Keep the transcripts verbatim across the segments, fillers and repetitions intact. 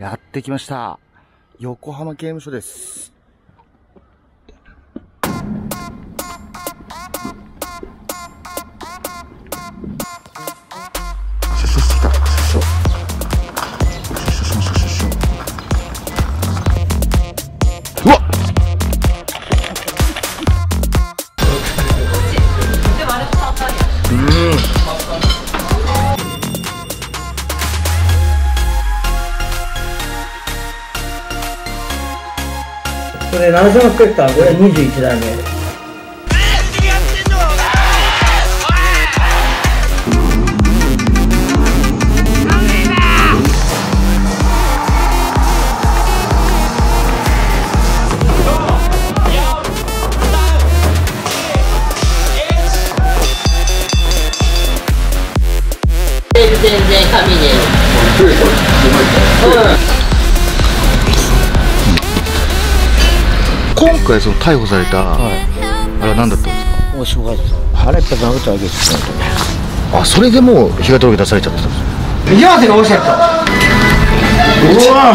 やってきました。横浜刑務所です。これラジオスペクターこれにじゅういちだいめ。全然神です。今回その逮捕された、はい、あれは何だったんですか？もうしょうがないです。腹いっぱい殴ったわけですよ。あ、それでもう被害届出されちゃったんです。右汗が落ちちゃった。うわあ、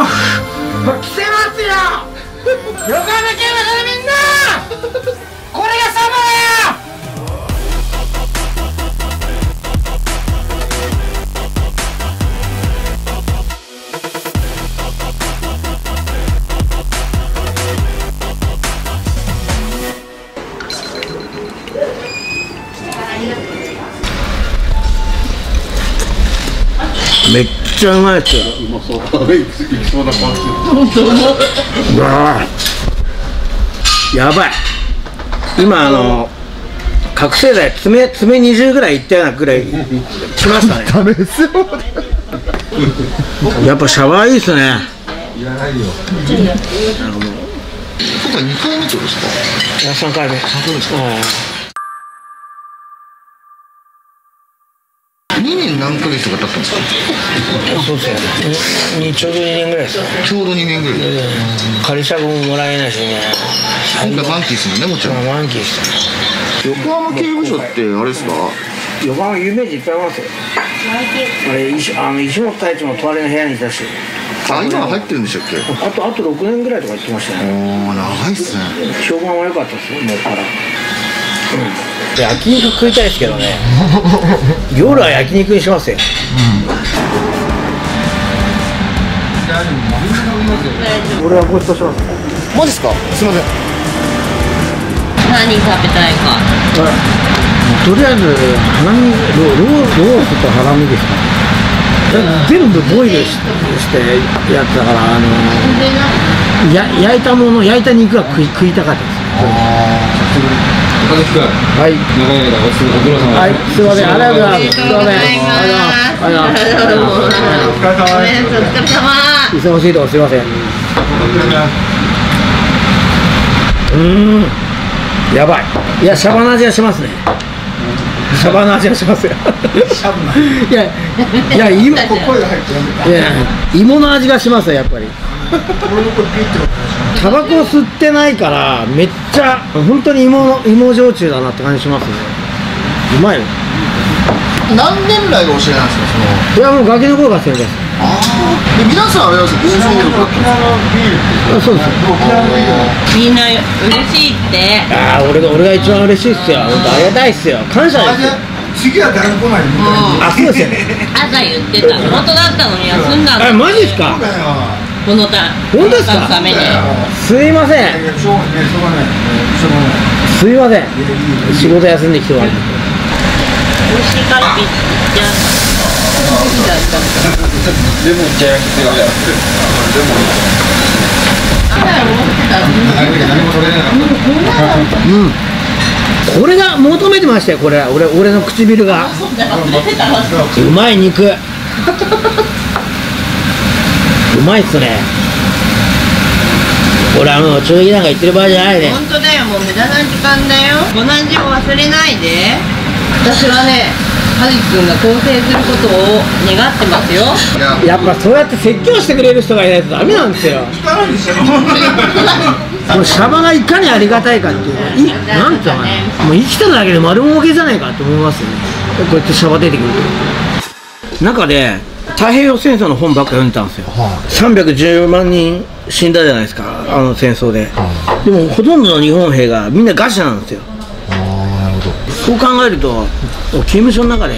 あ、来てますよ。横浜刑務所のみんな、これがサめっちゃうまいっすよ。うまそう。いきそうな感じ。本当うまい。うわー。やばい。今あの覚醒剤爪爪にじゅうぐらいいったようなぐらいきましたね。ダメですよ。やっぱシャワーいいっすね。いらないよ。なるほど。今回にかいめってことですか？いやさんかいめ。さんかいめですか？にねん何ヶ月とか経ったんですか？そうですね。ちょうどにねんぐらいですね。ちょうどにねんぐらい。仮釈ももらえないしね。今回満期ですもんね、もちろん。満期でした。横浜刑務所ってあれですか？横浜有名人いっぱいいますよ。あれ石あの石本太一も隣の部屋にいたし。あ、今入ってるんでしたっけ？あとあとろくねんぐらいとか言ってましたね。おお、長いっすね。評判は良かったですよ、もうから。うん。焼肉食いたいですけどね。夜は焼肉にしますよ。俺はごちそうします。マジですか？すみません。何食べたいか。とりあえずハラミ、ロースとハラミですか。全部ボイルしてやつだからあの焼いたもの、焼いた肉が食いたかったです。高木君、はい、長い間お疲れ様です。はい、すみません、ありがとうございます。どうも、ありがとうございます。お疲れ様です。お疲れ様。忙しいとこすみません。うん、やばい。いや、シャバの味がしますね。シャバの味がしますよ。シャバの。いや、いや、芋、いや、芋の味がしますよ、やっぱり。タバコ吸ってないからめっちゃ本当に芋芋焼酎だなって感じしますね。うまいよ。何年来が教えなんですか？そのいやもう崖の頃が正解です。ああ、で皆さんあれなんですか？沖縄のビールって。そうです。沖縄のビール。みんな嬉しいって。ああ、俺が俺が一番嬉しいっすよ。本当ありがたいっすよ。感謝です。次は誰も来ないみたいな。あ、そうですよね。朝言ってた。本当だったのに休んだの。え、マジですか？このた本当ですか？すいません。すいません。仕事休んできてもらって。美味しいカルビじゃん。レモンじゃなくて、レモン。何も取れなかった。うん。これが求めてましたよ、これ、俺、俺の唇が。うまい肉。うまいっすね。俺、あの、中医なんか言ってる場合じゃないね。本当だよ、もう無駄な時間だよ。同じも忘れないで。私はね、はじくんが更生することを願ってますよ。やっぱ、そうやって説教してくれる人がいないとダメなんですよ。このシャバがいかにありがたいかっていうのは、なんていうのかな、もう生きてるだけで丸儲けじゃないかと思いますよね。こうやってシャバ出てくると中で太平洋戦争の本ばっか読んでたんですよ、さんびゃくじゅうまんにん死んだじゃないですか、あの戦争で、でもほとんどの日本兵がみんな餓死なんですよ。そう考えると、刑務所の中で、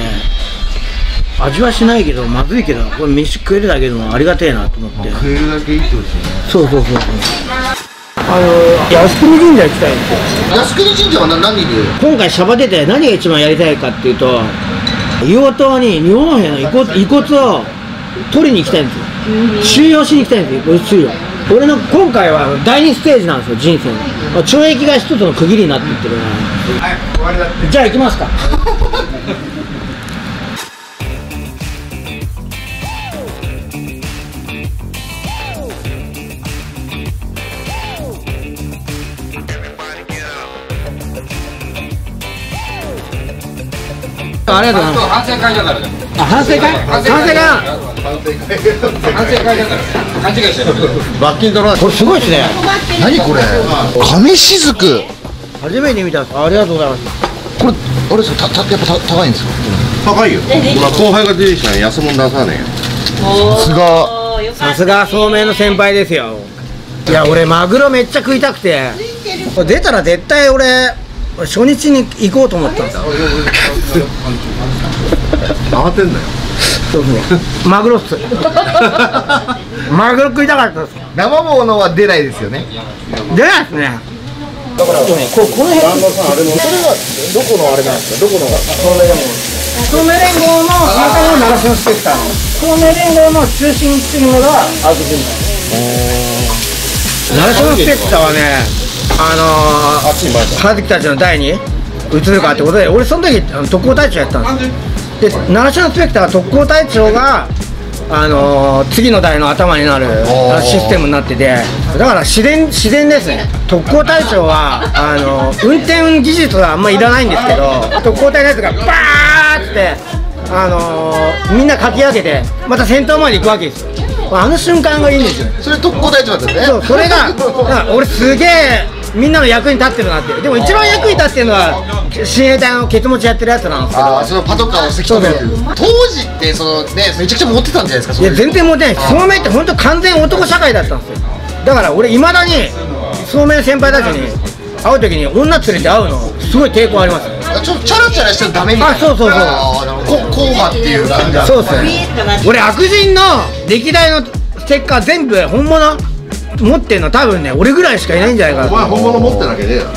味はしないけど、まずいけど、これ飯食えるだけでもありがてえなと思って、食えるだけいいってことですね。そうそうそうそう、あの靖国神社行きたいんですよ。靖国神社は何で今回、シャバ出て、何が一番やりたいかっていうと、硫黄島に日本兵の遺骨、遺骨を取りに行きたいんですよ、収容しに行きたいんですよ、収容。俺の今回はだいにステージなんですよ、人生の。懲役が一つの区切りになっていってるな。じゃあ行きますか。ありがとうございます。反省会だからね。あ、反省会？反省会だ。反省会だから勘違いしてる。罰金取らない。これすごいですね。何これ？亀しずく。初めて見た。ありがとうございます。これあれですか？たたやっぱ高いんですか？高いよ。後輩が出てきたら安物出さねえよ。さすが。さすが聡明の先輩ですよ。いや俺マグロめっちゃ食いたくて。これ出たら絶対俺初日に行こうと思ったんだ。慌てんだよ。マグロっす。マグロ食いたかったです。生ものは出ないですよね。出ないですね。だから、この辺。旦那さん、あれも、それは、どこのあれなんですか。どこのが。東名連合の、中の習志野スペクターの。東名連合の中心にしてるのが、アウトセンター。習志野スペクターはね、あのー、家族たちの代に、移るかってことで、俺その時、特攻隊長やったんです。で、習志野スペクターは特攻隊長が、あのー、次の代の頭になるシステムになってて、だから自然、自然ですね。特攻隊長はあのー、運転技術はあんまりいらないんですけど、特攻隊のやつがバーって、あのー、みんなかき上げてまた戦闘前に行くわけですよ。あの瞬間がいいんですよ。それ特攻隊長だったんですね。そう、それがだから俺すげえみんなの役に立ってるなって。でも一番役に立ってるのは親衛隊のケツ持ちやってるやつなんですけど、そのパトカーをせき止める。当時ってその、ね、めちゃくちゃモテたんじゃないですか。いや全然モテないです。聡明って本当完全男社会だったんですよ。だから俺いまだに聡明先輩たちに会う時に女連れて会うのすごい抵抗あります。ちょっとチャラチャラしちゃダメみたいな。あ、そうそうそうそうこうはっていう感じ。そうですね。俺悪人の歴代のステッカー全部本物持ってんの多分ね俺ぐらいしかいないんじゃないかな。お前本物持ってなきゃねえだろ。持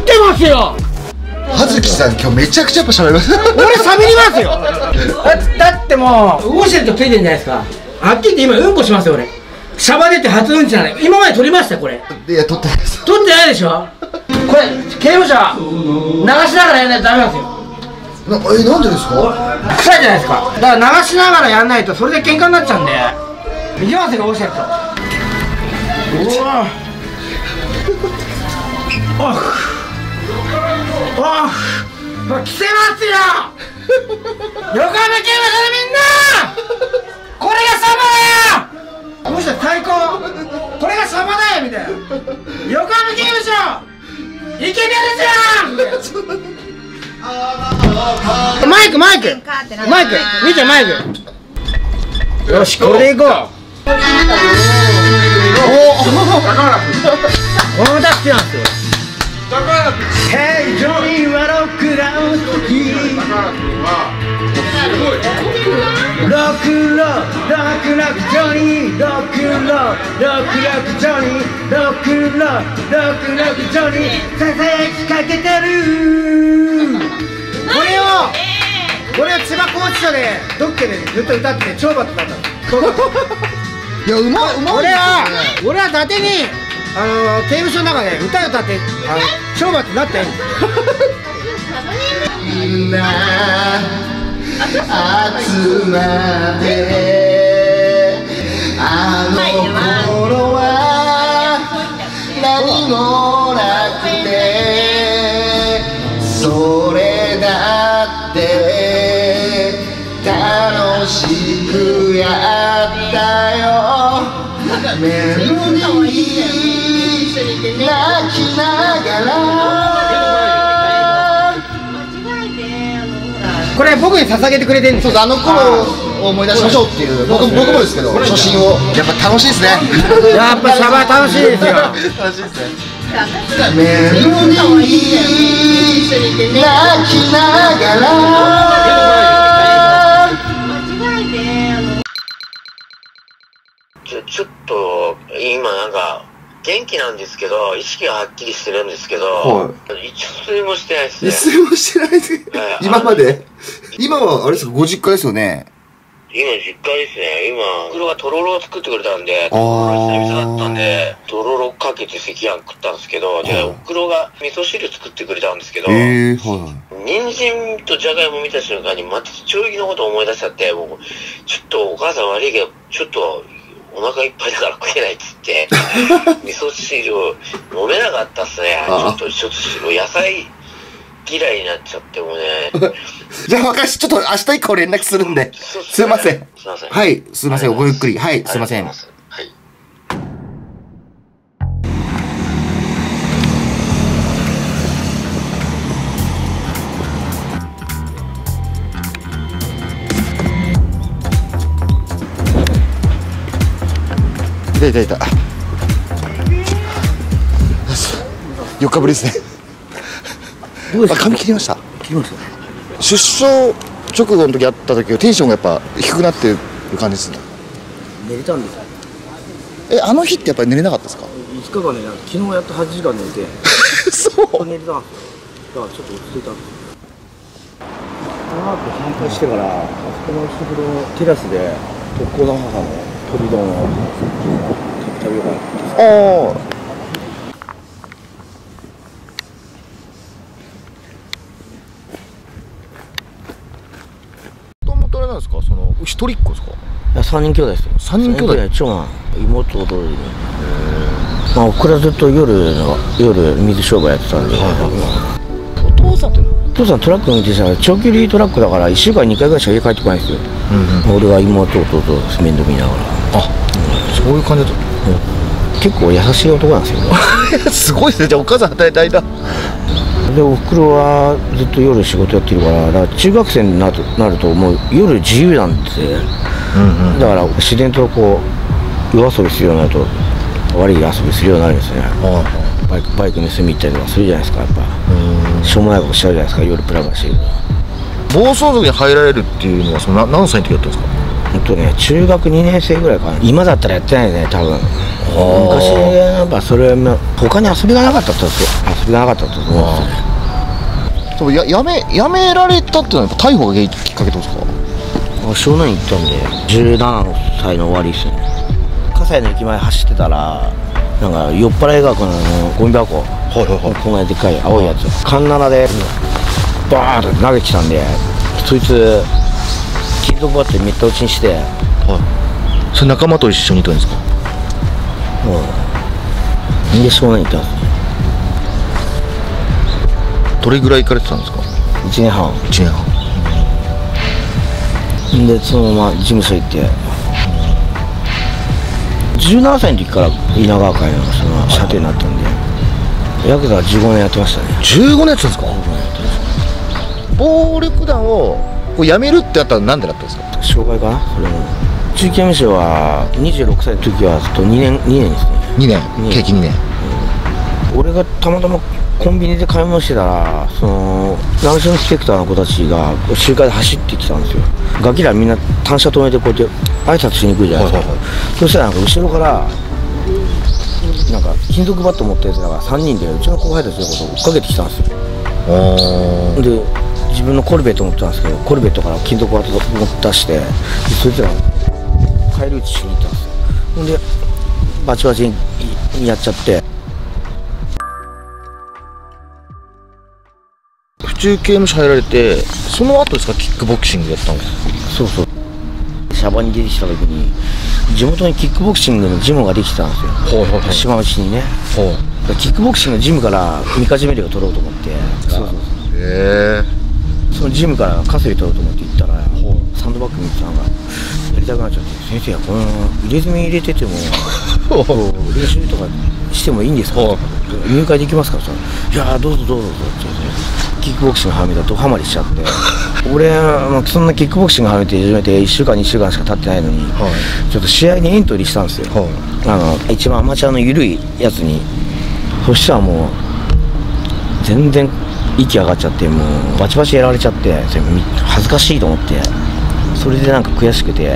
ってますよ。葉月さん今日めちゃくちゃやっぱ喋ります。俺喋りますよ。だ, だってもうウォシュレットついてんじゃないですか。はっきり言って今うんこしますよ俺。シャバ出て初うんちなのよ。今まで撮りましたこれ。いや撮ってないです。撮ってないでしょ。これ刑務所は流しながらやんないとダメなんですよ。なえなんでですか。臭いじゃないですか。だから流しながらやんないとそれで喧嘩になっちゃうんで。いきますよウォシュレット。うわあああ来てますよ。横浜刑務所のみんなこれがサバだよ。もしかしたら最高これがサバだよみたいな。横浜刑務所イケメンですよ。マイクマイクマイク見てマイク。よしこれでいこう。この歌好きなんですよ。平常にはロックダウン好き。ロックロッロックロックジョニーロックロッロックロックジョニーロックロッロックロックジョニーささやきかけてる。これをこれを千葉拘置所でドッケでずっと歌って懲罰だった。いやうまうま俺は俺は伊達にあの刑務所の中で歌を歌って懲罰になってんみんな集まってあの頃は何もなくてそれだって楽しくやったよ。メロディー泣きながらこれ僕に捧げてくれてるんですよ。あの頃を思い出しましょうっていう、僕もですけど、初心を、やっぱ楽しいですね、やっぱサバ楽しいですよ、楽しいですね。メロディーに泣きながらちょ、ちょっと今なんか元気なんですけど意識がはっきりしてるんですけど、はい、一睡もしてないですね。一睡もしてないですね今まで今はあれですか、ご実家ですよね。今実家ですね。今、袋がとろろを作ってくれたんで、とろろ久々だったんで、とろろかけて赤飯食ったんですけど、で、お袋が味噌汁作ってくれたんですけど、えー、はい。人参とじゃがいも見た瞬間に、また衝撃のことを思い出しちゃって、もう、ちょっとお母さん悪いけど、ちょっとお腹いっぱいだから食えないっつって、味噌汁を飲めなかったっすね。ちょっと、ちょっと、野菜、嫌いになっちゃってもね。じゃあ私ちょっと明日以降連絡するんで。すいません。すいません。はい、すいません。ごゆっくり。はい、すいません。はい。いたいたいた。よっかぶりですね。あ、髪切りました。切りました。出生直後の時あった時はテンションがやっぱ低くなってる感じですね。寝れたんですか。え、あの日ってやっぱり寝れなかったですか。いつかかん寝れなかった。昨日やっとはちじかん寝て。そう。寝れたんですよ。だからちょっと落ち着いたんですよ。長く反対してから、あそこの後ろのテラスで特攻の母の鳥丼を食べようかな。ああ。一人っ子ですか。いや、三人兄弟ですよ。三人兄弟、長男、妹を同時に。まあ、おふくろずっと夜の、夜水商売やってたんで。お父さんって。お父さんトラック運転したら、長距離トラックだから、一週間ににかいぐらいしか家帰ってこないんですよ。うんうん、俺は妹を弟と面倒見ながら。あ、そういう感じだった。うん、結構優しい男なんですよ。すごいですね、じゃあ、お母さん働いた間。でおふくろはずっと夜仕事やってるから、だから中学生になるともう夜自由なんて、うん、うん、だから自然とこう夜遊びするようになると悪い遊びするようになるんですね。バイクバイク盗み行ったりとかするじゃないですか。やっぱしょうもないことしちゃうじゃないですか、夜プラプラしてる。暴走族に入られるっていうのはその何歳の時だったんですか。ほんとね、中学にねん生ぐらいかな。今だったらやってないね、多分。昔やっぱそれも他に遊びがなかったって遊びがなかったって思うんですよね。や, や, めやめられたっていうのはやっぱ逮捕がきっかけどうですか。湘南行ったんでじゅうななさいの終わりですよね。葛西の駅前走ってたらなんか酔っ払いがこのゴミ箱、こんなでっかい青いやつカンナナでバーンと投げてきたんで、そいつキッドボーってめった打ちにして、はい、それ仲間と一緒にいたんですか。うんで湘南行ったんです。どれぐらい行かれてたんですか。いちねんはん。いちねんはんでそのまま事務所行って、じゅうななさいの時から稲川会のその社長になったんで、ヤクザはじゅうごねんやってましたね。じゅうごねんやってたんですか。暴力団をこう辞めるってやったらなんでだったんですか。障害かな、それも。中期刑務所はにじゅうろくさいの時はずっとにねん、にねんですね。にねん、計にねん。俺がたまたまコンビニで買い物してたら、その男子のインスペクターの子たちが集会で走ってきたんですよ。ガキらみんな単車止めてこうやって挨拶しにくいじゃないですか。そしたらなんか後ろからなんか金属バット持ったやつらがさんにんでうちの後輩たちのことを追っかけてきたんですよ。で自分のコルベット持ってたんですけど、コルベットから金属バット持って出して、そいつら返り討ちしに行ったんですよ。ほんでバチバチにやっちゃって、中刑務所入られて、その後ですか、キックボクシングやったんです。そうそう、シャバに出てきた時に地元にキックボクシングのジムができてたんですよ、島内にね。キックボクシングのジムからみかじめ料を取ろうと思って、そうそうそう、へえ。そのジムからかすり取ろうと思って行ったら、サンドバッグみたいなのがやりたくなっちゃって、先生はこの入れ墨入れてても練習とかしてもいいんですか、入会できますかって言ったら、いやーどうぞどうぞどうぞって言って、キックボクシングのハミだとハマりしちゃって俺はそんなキックボクシング始めて始めていっしゅうかんにしゅうかんしか経ってないのに、はい、ちょっと試合にエントリーしたんですよ、はい、あの一番アマチュアの緩いやつに。そしたらもう全然息上がっちゃって、もうバチバチやられちゃって、それ恥ずかしいと思って、それでなんか悔しくて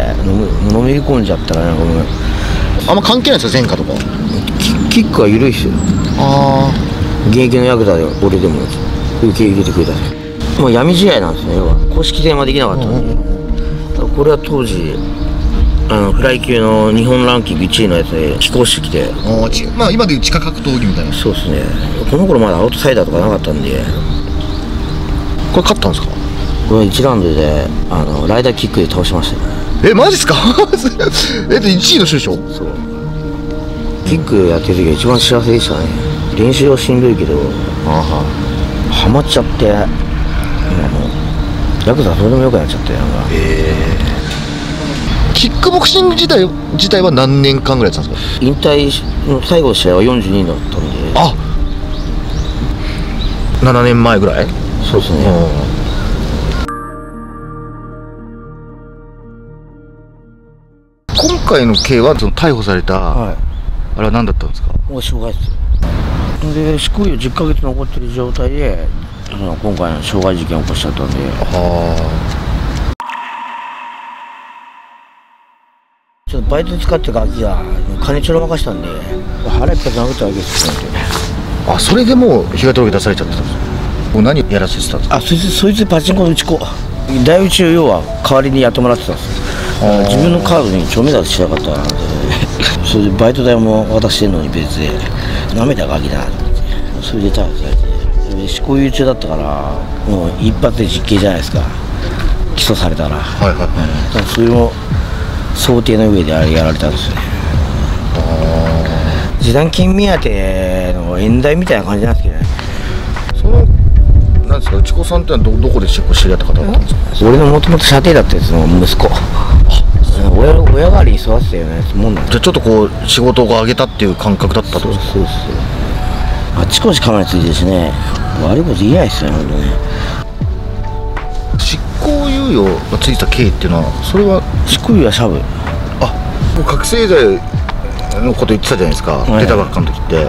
のめり込んじゃったら、なんかもうあんま関係ないですよ前科とか。キックは緩いっすよ。ああ、現役のヤクザで俺でも受け入れてくれた。もう闇試合なんですね、要は公式戦はできなかったのに、うん、これは当時あのフライ級の日本ランキングいちいのやつで寄稿してきて、まあ今でいう地下格闘技みたいな。そうですね、この頃まだアウトサイダーとかなかったんで。これ勝ったんですか？これいちラウンドであのライダーキックで倒しましたね。え、マジっすか？えっといちいの師匠。そう、キックやってる時が一番幸せでしたね。練習はしんどいけど、あはハマっちゃって、今もうヤクザはどうでもよくなっちゃってなんか。えー、キックボクシング自体自体は何年間ぐらいやってたんですか？引退の最後の試合はよんじゅうにだったんで、あななねんまえぐらい。そうですね、うん。今回の刑はその逮捕された、はい、あれは何だったんですか？もう傷害ですよ。で執行猶予じゅっかげつ残ってる状態でその今回の傷害事件を起こしちゃったんで。はあ、ちょっとバイト使ってガキが金ちょろまかしたんで腹いっぱい殴ったわけですよ。あ、それでもう被害届出されちゃってたんですよ。もう何やらせてたんですか？あ、そいつそいつパチンコの打ち子台打ちを要は代わりにやってもらってたんですよ。自分のカードに帳面出しなかったんでそれでバイト代も渡してるのに別でなめたガキだなと思って、それで逮捕されて、執行猶予中だったからもう一発で実刑じゃないですか、起訴されたら。それも想定の上であれやられたんですよね。示談金目当ての縁台みたいな感じなんですけどね。そのなんですか、内子さんってのは ど, どこで執行知り合った方だったんですか？俺のもともと舎弟だったやつの息子。親, 親代わりに育てたよねもんなん。じゃあちょっとこう仕事が上げたっていう感覚だったと。そうそうそう、あっちこちカメラついてるしね、悪いこと言えないですよね本当ね。執行猶予がついた経緯っていうのは、それは執行猶予はシャブ、あもう覚醒剤のこと言ってたじゃないですか、出たばっかの時って。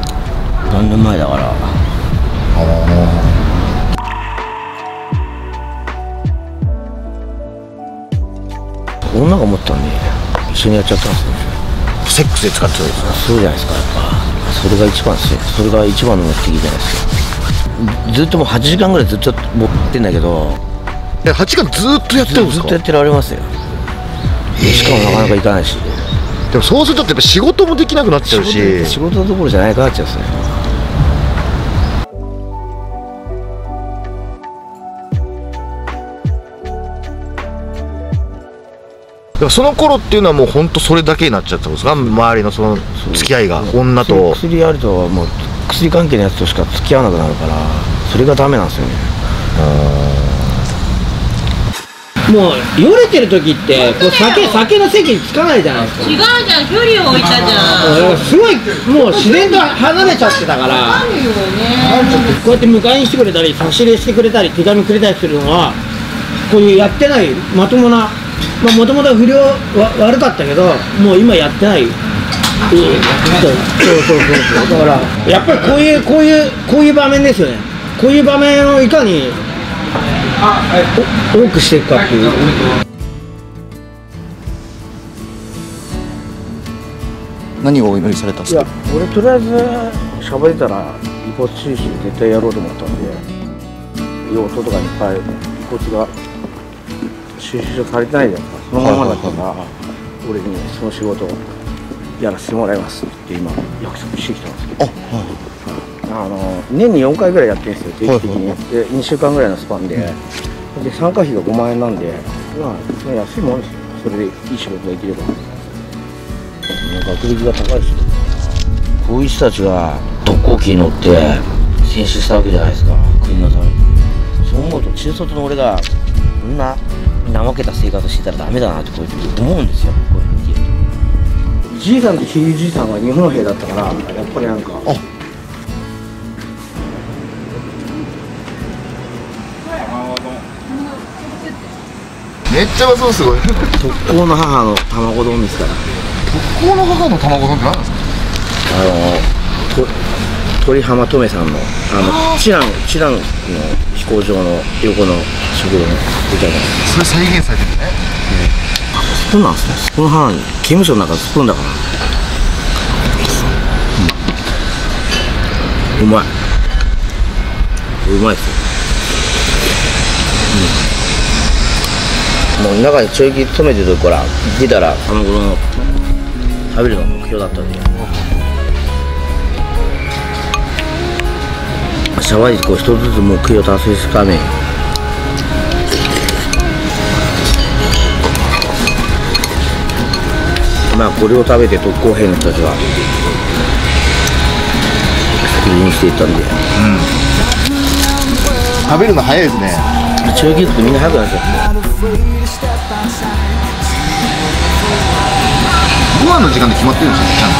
何年前だから、ああ女が持ったんで一緒にやっちゃったんですよ。セックスで使ってたんですか？そうじゃないですか、やっぱそれが一番ですよ。それが一番の目的じゃないですか。ずっともうはちじかんぐらいずっと持ってんだけど。え、はちじかんずっとやってるんですか？ずっとやってられますよ、えー、しかもなかなか行かないし。でもそうするとやっぱ仕事もできなくなっちゃうし、仕事どころじゃないかなっちゃうんですね。その頃っていうのはもう本当それだけになっちゃったんですか、周りのその付き合いが。女と薬あるともう薬関係のやつとしか付き合わなくなるから、それがダメなんですよね。もうよれてる時ってこう 酒, 酒の席につかないじゃないですか。違うじゃん、距離を置いたじゃん。すごいもう自然と離れちゃってたから、こうやって迎えにしてくれたり差し入れしてくれたり手紙くれたりするのはこういうやってないまともな、もともと不良は悪かったけどもう今やってない。そうそうそうそう、だからやっぱりこういうこういうこういう場面ですよね。こういう場面をいかに多くしていくかっていう。何をお祈りされたんですか？いや俺とりあえずしゃべれたら遺骨収集絶対やろうと思ったんで、用途とかいっぱい遺骨が収集されてないじゃないですか。そのままだったら俺にその仕事をやらせてもらいますって今約束してきたんですけど、あの年によんかいぐらいやってるんですよ定期的に。でにしゅうかんぐらいのスパンで、で参加費がごまんえんなんで、まあ安いもんですよ。それでいい仕事ができれば。学歴が高いし、こういう人たちが特攻機に乗って戦死したわけじゃないですか、国のために。そう思うと中卒の俺がこんな怠けた生活してたらダメだなってこういう思うんですよ、こういう見てると。じいさんとひいじいさんは日本兵だったから、やっぱりなんかめっちゃうまそうすごい。特攻の母の卵丼ですから。特攻の母の卵丼って何なんですか？あの鳥浜とめさんのあのチランチランの飛行場の横の食堂のみたいな。それ再現されてるね。スプーンなんですね。スプーン母に刑務所の中スプーンだから。うまい。うまいですよ。もう中にちょいき止めてるから出たらあの頃の食べるのが目標だったんで、シャワー軸を一つずつ目標を達成するためにまあこれを食べて特攻兵の人たちは先にしていったんで、うん、食べるの早いですね。中継ってみんな早くなっちゃって。ご飯の時間で決まってるんですよ、ちゃんと。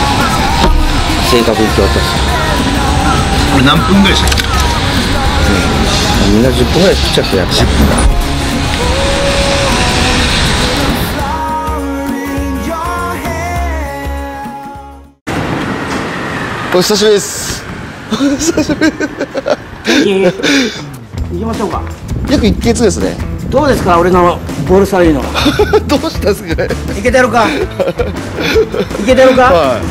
正確に決まってます。これ何分ぐらいしたっけ？うん、みんなじゅっぷんぐらい切っちゃってやった。じゅっぷんだ。お久しぶりです。お久しぶり。行きましょうか。約いっかげつですね。どうですか俺のボルサリーノ。どうしたんすかね。いけてるかいけてるか、はい、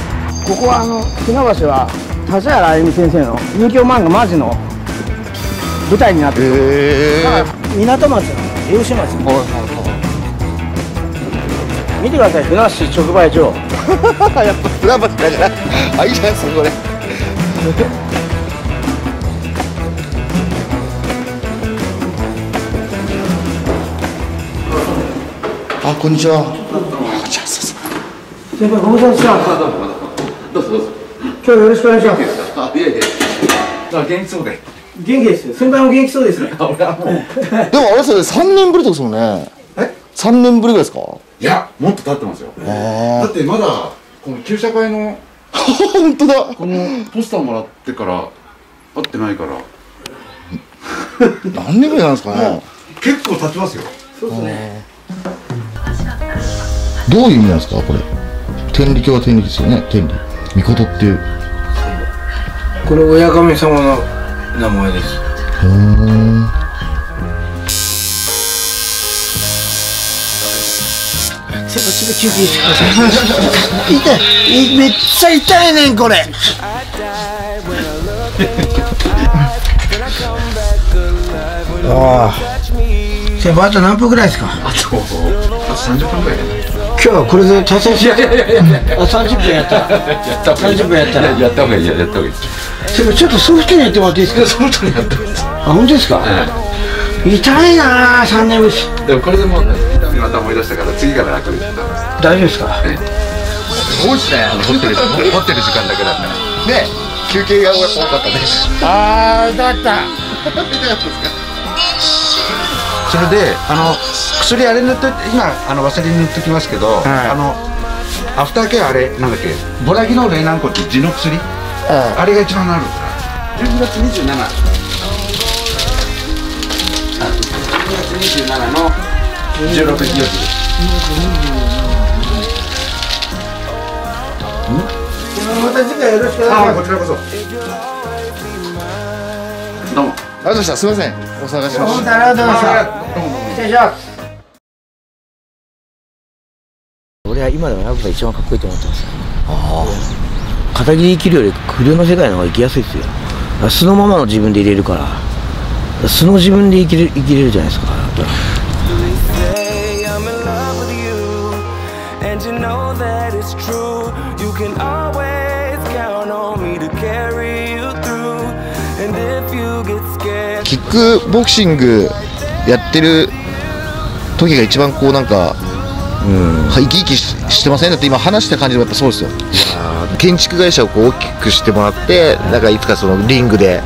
ここはあの船橋は立原あゆみ先生の人気漫画マジの舞台になってる、えー、港町の漁師町の、はい、見てください船橋直売所。やっぱ船橋だじゃない。あ、いいじゃないですかこれ。あ、こんにちは。先輩、ご無沙汰してます。どうぞどうぞ。今日よろしくお願いします。あ、いやいや。あ、元気そうで。元気ですよ。先輩も元気そうですね。俺はもう。でもあれそれ三年ぶりとかですもんね。え？三年ぶりぐらいですか？いや、もっと経ってますよ。だってまだこの旧車会の本当だ。このポスターもらってから会ってないから。何年ぐらいなんですかね。結構経ちますよ。そうですね。どういう意味なんですかこれ。天理教は天理ですよね。天理御事っていうこれ親神様の名前です。へえ。先輩ちょっと休憩してください。痛い、めっちゃ痛いねんこれ。ああ先輩あと何分ぐらいですか。あとさんじゅっぷんぐらいね。今日はこれで達成しよう。あ、さんじゅっぷんやった。さんじゅっぷんやったら。やったほうがいい、やったほうがいい。でもちょっとソフトにやってもらっていいですか。ソフトにやってもらっていいですか。あ、本当ですか。痛いなぁ、さんねんぶり。でもこれでもう、また思い出したから、次から楽になります。大丈夫ですか。多いっすね。持ってる時間だけだったね。休憩が多かったね。あー、だった。痛かったですか。それであの薬あれ塗っと今あのワセリン塗っときますけど、はい、あのアフターケアあれなんだっけボラギノールエナンコって地の薬、はい、あれが一番なるからじゅうにがつにじゅうしちにちじゅうにがつにじゅうしちのじゅうろくじより。また次回よろしくお願いします。こちらこそどうもありがとうございました。すみませんお騒がせしました。ありがとうございました。俺は今でもやっぱ一番かっこいいと思ってます。ああ、片桐生きるより車の世界の方が生きやすいですよ。素のままの自分で入れるから素の自分で生きれる、生きれるじゃないですか。キックボクシングやってる時が一番こうなんか、うん、生き生き し, してません、ね、だって今話した感じもやっぱそうですよ。建築会社をこう大きくしてもらってなんかいつかそのリングで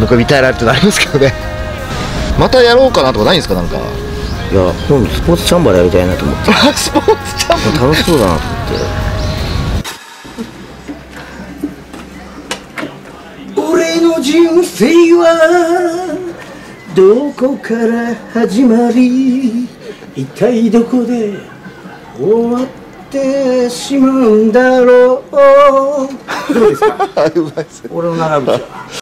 僕は鍛えられるってなりますけどね。またやろうかなとかないんですか。なんかいやでもスポーツチャンバラやりたいなと思ってスポーツチャンバラ楽しそうだなと思って俺の人生はどこから始まり一体どこで終わってしまうんだろう。どうですか。俺の長渕は。